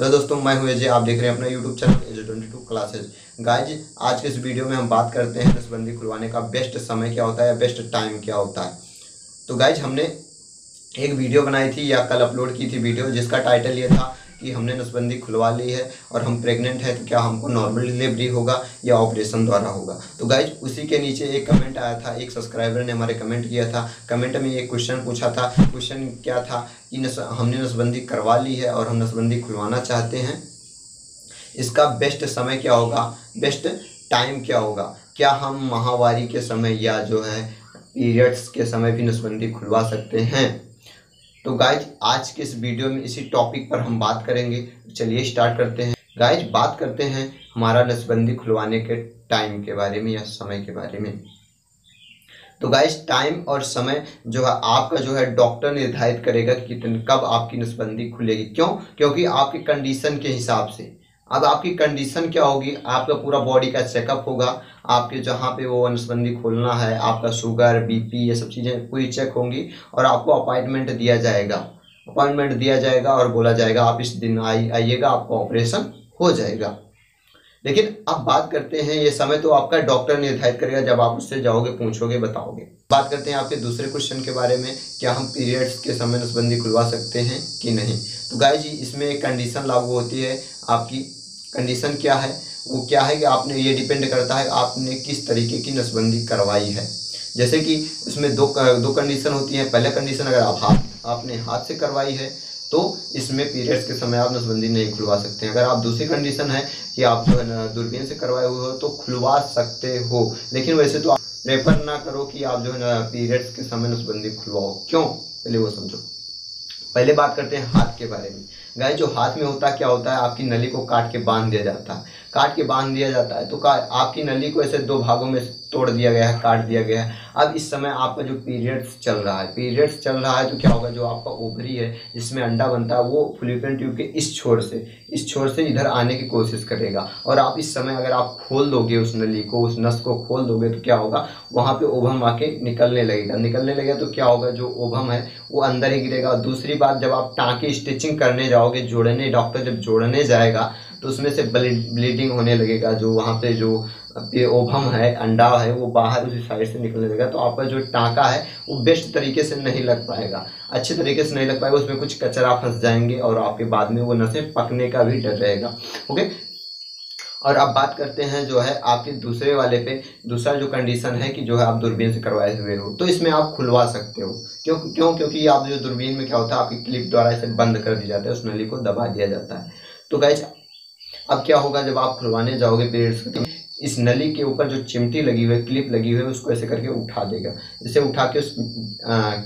Hello दोस्तों, मैं हूं एजे, आप देख रहे हैं अपना YouTube channel AJ22 classes. Guys, आज के इस वीडियो में हम बात करते हैं नसबंदी खुलवाने का बेस्ट समय क्या होता है या बेस्ट टाइम क्या होता है। तो गाइज, हमने एक वीडियो बनाई थी या कल अपलोड की थी वीडियो, जिसका टाइटल ये था कि हमने नसबंदी खुलवा ली है और हम प्रेग्नेंट है तो क्या हमको नॉर्मल डिलीवरी होगा या ऑपरेशन द्वारा होगा। तो गाइज, उसी के नीचे एक कमेंट आया था, एक सब्सक्राइबर ने हमारे कमेंट किया था। कमेंट में एक क्वेश्चन पूछा था, क्वेश्चन क्या था कि हमने नसबंदी करवा ली है और हम नसबंदी खुलवाना चाहते हैं, इसका बेस्ट समय क्या होगा, बेस्ट टाइम क्या होगा, क्या हम माहवारी के समय या जो है पीरियड्स के समय भी नसबंदी खुलवा सकते हैं। तो गाइज, आज के इस वीडियो में इसी टॉपिक पर हम बात करेंगे। चलिए स्टार्ट करते हैं। गाइज, बात करते हैं हमारा नसबंदी खुलवाने के टाइम के बारे में या समय के बारे में। तो गाइज, टाइम और समय जो है आपका जो है डॉक्टर निर्धारित करेगा कि कितने कब आपकी नसबंदी खुलेगी। क्यों? क्योंकि आपकी कंडीशन के हिसाब से। अब आपकी कंडीशन क्या होगी, आपका पूरा बॉडी का चेकअप होगा, आपके जहाँ पे वो नसबंदी खोलना है, आपका शुगर, बीपी, ये सब चीज़ें पूरी चेक होंगी और आपको अपॉइंटमेंट दिया जाएगा। अपॉइंटमेंट दिया जाएगा और बोला जाएगा आप इस दिन आइएगा, आपका ऑपरेशन हो जाएगा। लेकिन अब बात करते हैं, ये समय तो आपका डॉक्टर निर्धारित करेगा जब आप उससे जाओगे, पूछोगे, बताओगे। बात करते हैं आपके दूसरे क्वेश्चन के बारे में, क्या हम पीरियड्स के समय नसबंदी खुलवा सकते हैं कि नहीं। तो गाइज, इसमें एक कंडीशन लागू होती है। आपकी कंडीशन क्या है, वो क्या है कि आपने, ये डिपेंड करता है आपने किस तरीके की नसबंदी करवाई है। जैसे कि उसमें दो कंडीशन होती हैं। पहला कंडीशन, अगर आपने हाथ से करवाई है तो इसमें पीरियड्स के समय आप नसबंदी नहीं खुलवा सकते हैं। अगर आप, दूसरी कंडीशन है कि आप जो है दूरबीन से करवाए हुए हो तो खुलवा सकते हो, लेकिन वैसे तो आप प्रेफर ना करो कि आप जो है ना पीरियड्स के समय नसबंदी खुलवाओ। क्यों, पहले वो समझो। पहले बात करते हैं हाथ के बारे में। गाइस, जो हाथ में होता क्या होता है, आपकी नली को काट के बांध दिया जाता है। काट के बांध दिया जाता है तो आपकी नली को ऐसे दो भागों में तोड़ दिया गया है, काट दिया गया है। अब इस समय आपका जो पीरियड्स चल रहा है, तो क्या होगा, जो आपका ओवरी है जिसमें अंडा बनता है वो फलिपियन ट्यूब के इस छोर से इधर आने की कोशिश करेगा। और आप इस समय अगर आप खोल दोगे उस नली को, उस नस को खोल दोगे तो क्या होगा, वहाँ पे ओवम आके निकलने लगेगा। तो क्या होगा, जो ओवम है वो अंदर ही गिरेगा। और दूसरी बात, जब आप टाँके स्टिचिंग करने जाओगे, डॉक्टर जब जोड़ने जाएगा तो उसमें से ब्लीडिंग होने लगेगा। जो वहाँ पे जो ओवम है, अंडा है, वो बाहर उसी साइड से निकलने लगेगा। तो आपका जो टाँका है वो बेस्ट तरीके से नहीं लग पाएगा, अच्छे तरीके से नहीं लग पाएगा। उसमें कुछ कचरा फंस जाएंगे और आपके बाद में वो नसें पकने का भी डर रहेगा। ओके, और अब बात करते हैं जो है आपके दूसरे वाले पे। दूसरा जो कंडीशन है कि जो है आप दूरबीन से करवाए हुए हो तो इसमें आप खुलवा सकते हो। क्योंकि आप जो दूरबीन में क्या होता है, आपकी क्लिप द्वारा इसे बंद कर दिया जाता है, उस नली को दबा दिया जाता है। तो गाइस, अब क्या होगा, जब आप खुलवाने जाओगे पीरियड्स के, इस नली के ऊपर जो चिमटी लगी हुई है, क्लिप लगी हुई है, उसको ऐसे करके उठा देगा। इसे उठा के उस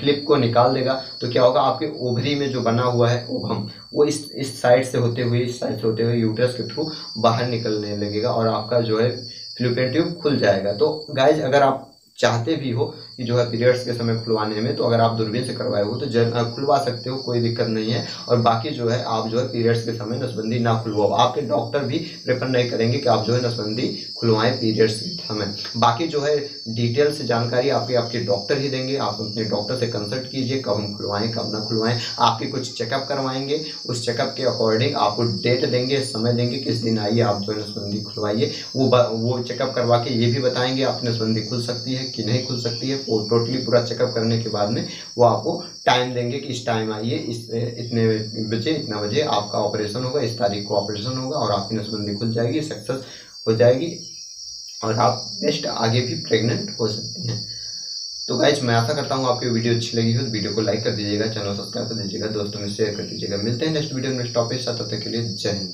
क्लिप को निकाल देगा। तो क्या होगा, आपके ओवरी में जो बना हुआ है ओवम, वो इस साइड से होते हुए यूट्रस के थ्रू बाहर निकलने लगेगा और आपका जो है फ्लूपेन ट्यूब खुल जाएगा। तो गाइज, अगर आप चाहते भी हो कि जो है पीरियड्स के समय खुलवाने में, तो अगर आप दूरबीन से करवाए हो तो खुलवा सकते हो, कोई दिक्कत नहीं है। और बाकी जो है आप जो है पीरियड्स के समय नसबंदी ना खुलवाओ। आपके डॉक्टर भी प्रेफर नहीं करेंगे कि आप जो है नसबंदी खुलवाएं पीरियड्स के समय। बाकी जो है डिटेल से जानकारी आपके डॉक्टर ही देंगे। आप अपने डॉक्टर से कंसल्ट कीजिए, कब हम खुलवाएँ, कब ना खुलवाएँ। आपके कुछ चेकअप करवाएंगे, उस चेकअप के अकॉर्डिंग आपको डेट देंगे, समय देंगे, किस दिन आइए आप जो है नसबंदी खुलवाइए। वो चेकअप करवा के ये भी बताएंगे आपकी नसबंदी खुल सकती है कि नहीं खुल सकती है। वो टोटली पूरा चेकअप करने के बाद में वो आपको टाइम देंगे कि इस टाइम आइए, इतना बजे आपका ऑपरेशन होगा, इस तारीख को ऑपरेशन होगा और आपकी नसबंदी खुल जाएगी, सक्सेस हो जाएगी और आप बेस्ट आगे भी प्रेग्नेंट हो सकते हैं। तो गाइज, मैं आशा करता हूँ आपकी वीडियो अच्छी लगी हो। वीडियो को लाइक कर दीजिएगा, चैनल सब्सक्राइब कर दीजिएगा, दोस्तों में शेयर कर दीजिएगा। मिलते हैं नेक्स्ट वीडियो में नेक्स्ट टॉपिक साथ, तब तक के लिए जय हिंद।